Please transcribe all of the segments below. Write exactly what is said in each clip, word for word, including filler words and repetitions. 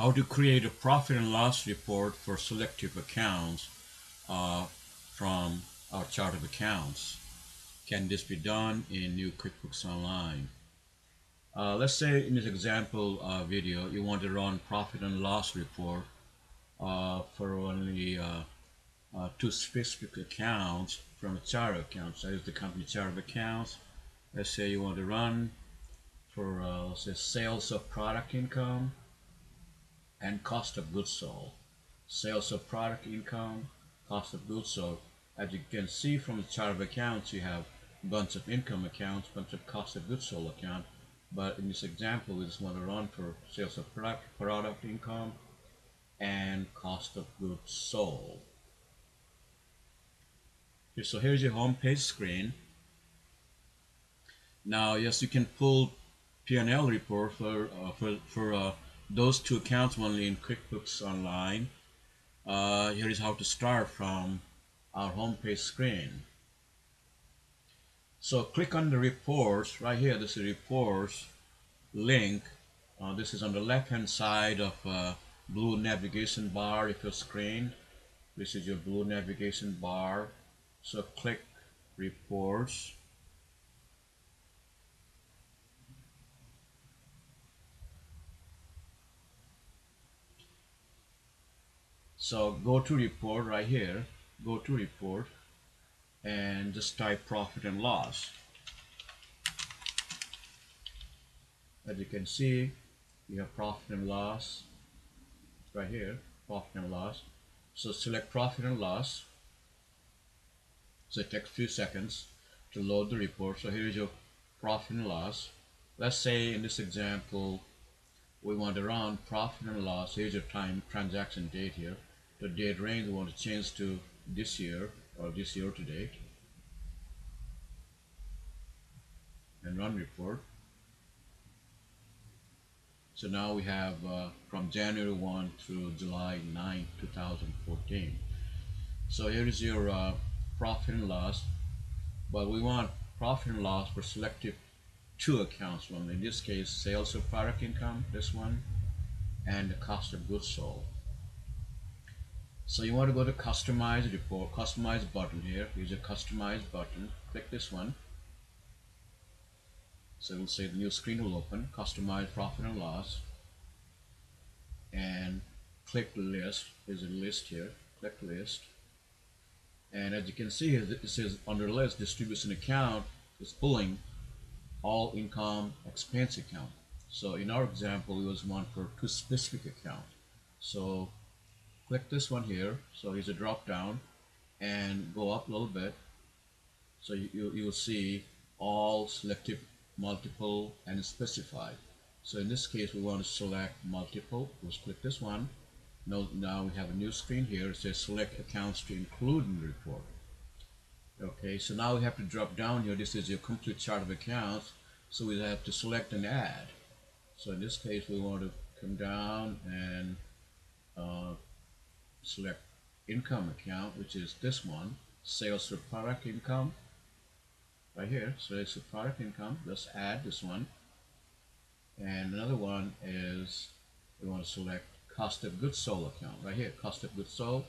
How to create a profit and loss report for selective accounts uh, from our chart of accounts. Can this be done in new QuickBooks Online? Uh, let's say in this example uh, video you want to run profit and loss report uh, for only uh, uh, two specific accounts from a chart of accounts. That is the company chart of accounts. Let's say you want to run for uh, let's say sales of product income and cost of goods sold. Sales of product income, cost of goods sold. As you can see from the chart of accounts, you have a bunch of income accounts, bunch of cost of goods sold account. But in this example, we just want to run for sales of product, product income and cost of goods sold. Okay, so here's your home page screen. Now, yes, you can pull P and L report for uh, for for. Uh, Those two accounts only in QuickBooks Online. Uh, here is how to start from our homepage screen. So click on the reports right here. This is reports link. Uh, this is on the left hand side of uh, blue navigation bar of your screen. This is your blue navigation bar. So click reports. So go to report right here, go to report and just type profit and loss. As you can see, you have profit and loss right here, profit and loss. So select profit and loss. So it takes a few seconds to load the report. So here is your profit and loss. Let's say in this example, we want to run profit and loss. Here's your time transaction date here. The date range we want to change to this year or this year to date, and run report. So now we have uh, from January first through July ninth two thousand fourteen. So here is your uh, profit and loss, but we want profit and loss for selective two accounts only. In this case, sales of product income, this one, and the cost of goods sold. So you want to go to customize report, customize button here. Here's a customize button. Click this one. So it will say the new screen will open. Customize profit and loss. And click list. Here's a list here. Click list. And as you can see, it says under list distribution account is pulling all income expense account. So in our example, it was one for two specific account. So click this one here. So here's a drop down and go up a little bit. So you, you, you'll see all selective, multiple, and specified. So in this case, we want to select multiple. Let's click this one. Now, now we have a new screen here. It says select accounts to include in the report. Okay, so now we have to drop down here. This is your complete chart of accounts. So we have to select an add. So in this case, we want to come down and uh, select income account, which is this one, sales of product income, right here, sales of product income. Let's add this one. And another one is we want to select cost of goods sold account, right here, cost of goods sold,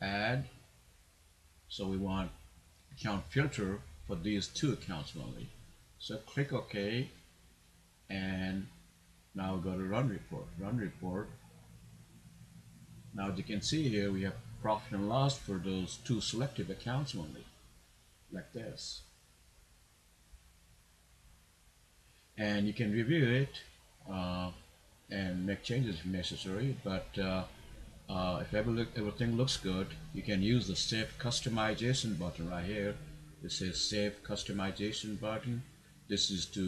add. So we want account filter for these two accounts only. So click OK, and now go to run report, run report. Now as you can see here, we have profit and loss for those two selective accounts only, like this. And you can review it uh, and make changes if necessary, but uh, Uh, if everything looks good, you can use the Save Customization button right here. It says Save Customization button. This is to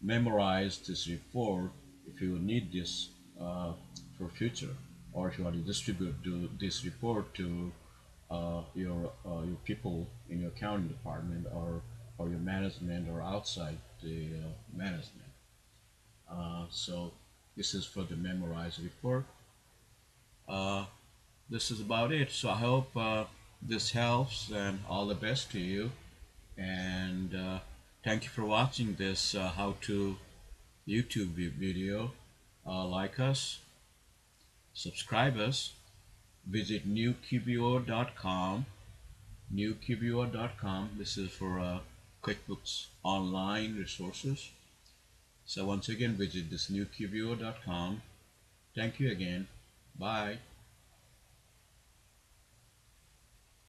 memorize this report if you need this uh, for future, or if you want to distribute to this report to uh, your uh, your people in your accounting department or or your management or outside the uh, management. Uh, so this is for the memorized report. Uh, this is about it. So I hope uh, this helps, and all the best to you, and uh, thank you for watching this uh, how to YouTube video. Uh, like us subscribers, visit new Q B O dot com. new Q B O dot com. This is for uh, QuickBooks Online resources. So once again, visit this new Q B O dot com. Thank you again. Bye.